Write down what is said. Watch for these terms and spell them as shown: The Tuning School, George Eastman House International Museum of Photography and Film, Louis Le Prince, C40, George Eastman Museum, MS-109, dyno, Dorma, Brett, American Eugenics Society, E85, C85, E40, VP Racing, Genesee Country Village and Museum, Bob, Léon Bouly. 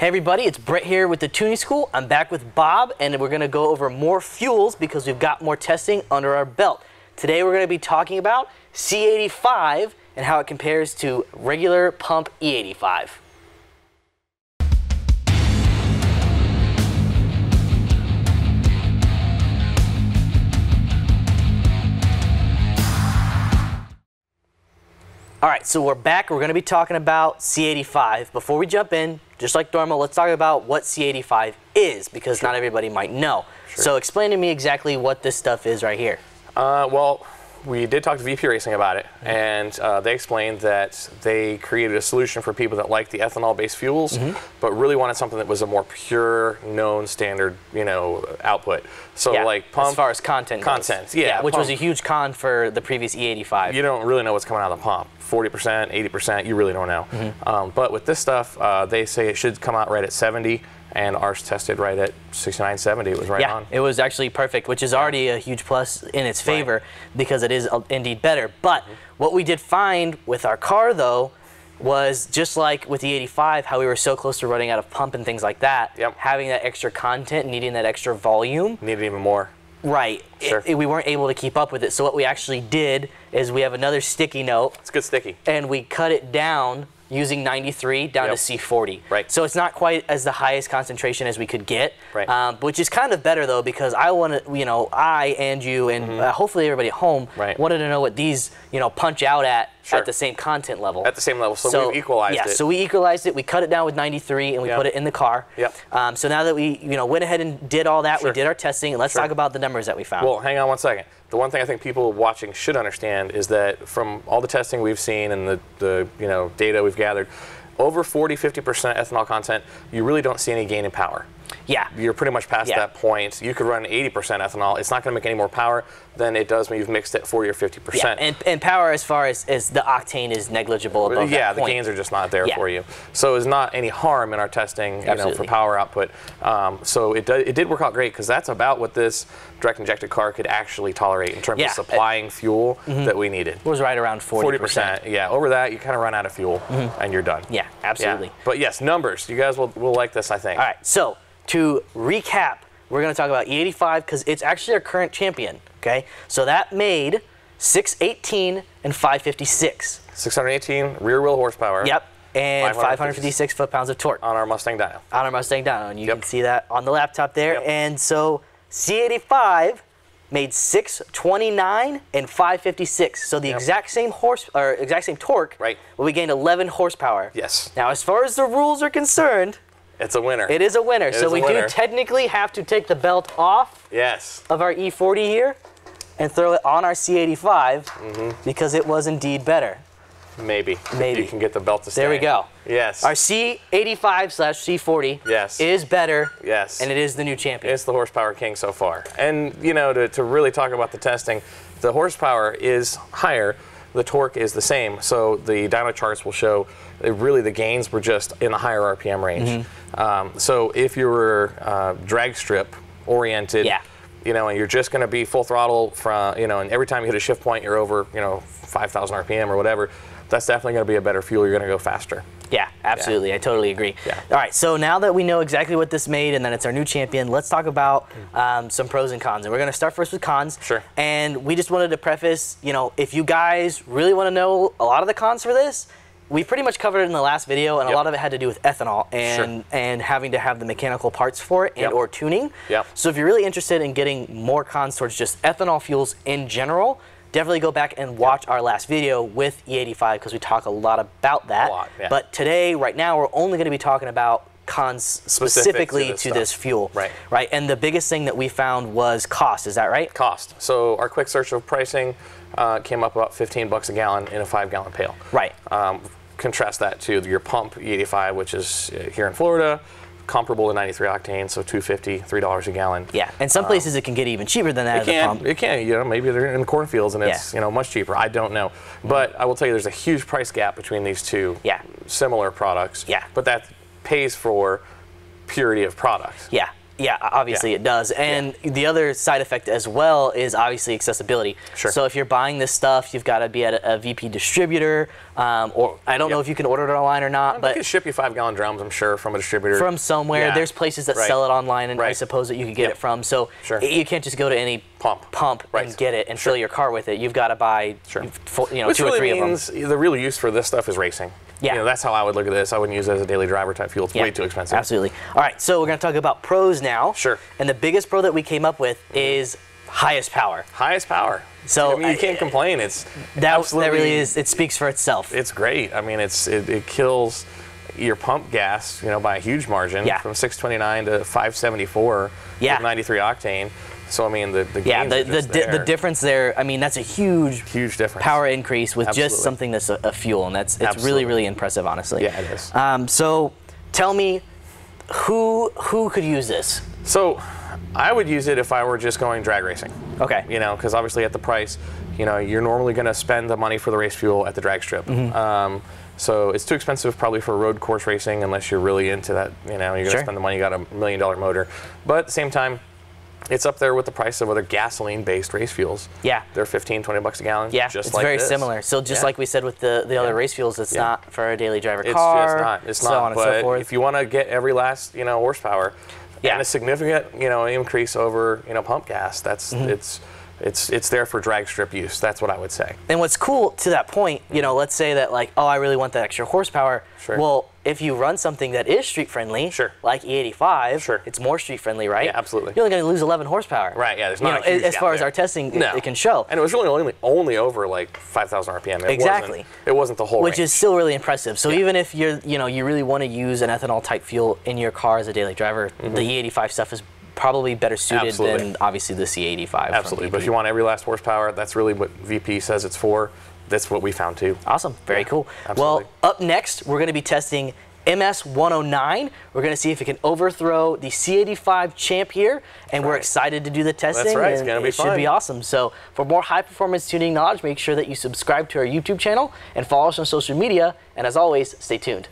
Hey everybody, it's Brett here with the Tuning School. I'm back with Bob and we're going to go over more fuels because we've got more testing under our belt. Today we're going to be talking about C85 and how it compares to regular pump E85. Alright, so we're back. We're going to be talking about C85. Before we jump in, just like Dorma, let's talk about what C85 is, because not everybody might know. So explain to me exactly what this stuff is right here. Well, we did talk to VP Racing about it, and they explained that they created a solution for people that like the ethanol-based fuels, but really wanted something that was a more pure, known, standard, you know, output. So like pump, as far as content, yeah, which pump was a huge con for the previous E85. You don't really know what's coming out of the pump. 40%, 80%, you really don't know. But with this stuff, they say it should come out right at 70, and ours tested right at 69, 70. It was right on. It was actually perfect, which is already a huge plus in its favor because it is indeed better. But what we did find with our car, though, was just like with the E85, how we were so close to running out of pump and things like that, having that extra content, needing that extra volume. Needed even more. Right. We weren't able to keep up with it. So what we actually did is we have another sticky note. It's good sticky. And we cut it down using 93 down to C40. Right. So it's not quite as the highest concentration as we could get, which is kind of better though, because I want to, you know, I and you and hopefully everybody at home wanted to know what these, you know, punch out at the same content level. At the same level, so we equalized it. Yeah, so we equalized it, we cut it down with 93 and we put it in the car. So now that we, you know, went ahead and did all that, we did our testing, and let's talk about the numbers that we found. Well, hang on one second. The one thing I think people watching should understand is that from all the testing we've seen and the you know, data we've gathered, over 40–50% ethanol content, you really don't see any gain in power. Yeah. You're pretty much past that point. You could run 80% ethanol. It's not going to make any more power than it does when you've mixed it 40 or 50%. Yeah. And power as far as the octane is negligible above that point. The gains are just not there for you. So it's not any harm in our testing, you know, for power output. So it did work out great, because that's about what this direct injected car could actually tolerate in terms of supplying fuel that we needed. It was right around 40%. Yeah. Over that, you kind of run out of fuel and you're done. Yeah, absolutely. Yeah. But yes, numbers. You guys will like this, I think. All right. So to recap, we're going to talk about E85 because it's actually our current champion. Okay, so that made 618 and 556. 618 rear wheel horsepower. Yep, and 556 foot-pounds of torque on our Mustang dyno. On our Mustang dyno, and you can see that on the laptop there. And so C85 made 629 and 556. So the exact same torque. Right. But we gained 11 horsepower. Yes. Now, as far as the rules are concerned, it's a winner. It is a winner. So we do technically have to take the belt off of our E40 here and throw it on our C85 because it was indeed better. Maybe. Maybe. You can get the belt to stay. There we go. Yes. Our C85/C40 is better. Yes. And it is the new champion. It's the horsepower king so far. And, you know, to really talk about the testing, the horsepower is higher. The torque is the same, so the dyno charts will show really the gains were just in the higher RPM range. So if you were drag strip oriented, you know, and you're just going to be full throttle from, you know, and every time you hit a shift point, you're over, you know, 5,000 RPM or whatever. That's definitely going to be a better fuel. You're going to go faster. Yeah, absolutely. I totally agree. All right, so now that we know exactly what this made and that it's our new champion, let's talk about some pros and cons. And we're going to start first with cons. Sure. And we just wanted to preface, you know, if you guys really want to know a lot of the cons for this, we pretty much covered it in the last video, and a lot of it had to do with ethanol and having to have the mechanical parts for it and or tuning. So if you're really interested in getting more cons towards just ethanol fuels in general, definitely go back and watch our last video with E85 because we talk a lot about that. A lot, But today, right now, we're only going to be talking about cons specifically to this fuel. Right. Right. And the biggest thing that we found was cost. Is that right? Cost. So our quick search of pricing came up about $15 a gallon in a 5-gallon pail. Right. Contrast that to your pump E85, which is here in Florida, comparable to 93 octane, so $2.50, $3 a gallon. Yeah, and some places it can get even cheaper than that. It can, you know, maybe they're in the cornfields and it's, you know, much cheaper. I don't know. But I will tell you there's a huge price gap between these two similar products. Yeah. But that pays for purity of product. Yeah. Yeah, obviously it does. And the other side effect as well is obviously accessibility. Sure. So if you're buying this stuff, you've got to be at a VP distributor, or I don't know if you can order it online or not. But you can ship you 5-gallon drums, I'm sure, from a distributor. From somewhere. Yeah. There's places that sell it online, and I suppose that you can get it from. So you can't just go to any pump and get it and fill your car with it. You've got to buy you know, which 2 or 3 really means of them. The real use for this stuff is racing. Yeah. You know, that's how I would look at this. I wouldn't use it as a daily driver type fuel. It's way too expensive. Absolutely. All right, so we're going to talk about pros now. Sure. And the biggest pro that we came up with is highest power. Highest power. So I mean, you can't complain. It's that really is, it speaks for itself. It's great. I mean, it kills your pump gas, you know, by a huge margin from 629 to 574 with 93 octane. So I mean, the the difference there. I mean, that's a huge difference. Power increase with just something that's a fuel, and that's really impressive, honestly. Yeah, it is. So, tell me, who could use this? So, I would use it if I were just going drag racing. Okay. You know, because obviously at the price, you know, you're normally going to spend the money for the race fuel at the drag strip. Mm-hmm. So it's too expensive probably for road course racing unless you're really into that. You know, you're going to spend the money. You got $1 million motor, but at the same time, it's up there with the price of other gasoline-based race fuels. Yeah. They're 15, 20 bucks a gallon. Yeah, just it's like very similar. So just like we said with the other race fuels, it's not for a daily driver car. It's just not. It's not. So on and so forth. If you want to get every last, you know, horsepower, and a significant, you know, increase over, you know, pump gas, that's it's there for drag strip use. That's what I would say. And what's cool to that point, you know, let's say that like, oh, I really want that extra horsepower. Sure. Well, if you run something that is street friendly, like E85, it's more street friendly, right? Yeah, absolutely. You're only going to lose 11 horsepower. Right. Yeah. There's not as far as our testing, it can show. And it was really only over like 5,000 RPM. It wasn't the whole range. Which is still really impressive. So even if you're, you know, you really want to use an ethanol type fuel in your car as a daily driver, the E85 stuff is probably better suited than obviously the C85. Absolutely. But if you want every last horsepower, that's really what VP says it's for. That's what we found too. Awesome. Very cool. Absolutely. Well, up next, we're going to be testing MS-109. We're going to see if it can overthrow the C85 champ here, and we're excited to do the testing. That's right. It's going to be fun. It should be awesome. So for more high-performance tuning knowledge, make sure that you subscribe to our YouTube channel and follow us on social media. And as always, stay tuned.